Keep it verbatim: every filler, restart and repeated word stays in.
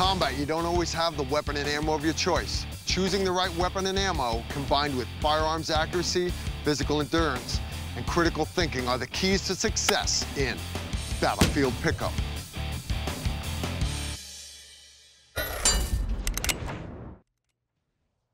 combat, you don't always have the weapon and ammo of your choice. Choosing the right weapon and ammo, combined with firearms accuracy, physical endurance, and critical thinking are the keys to success in Battlefield Pickup.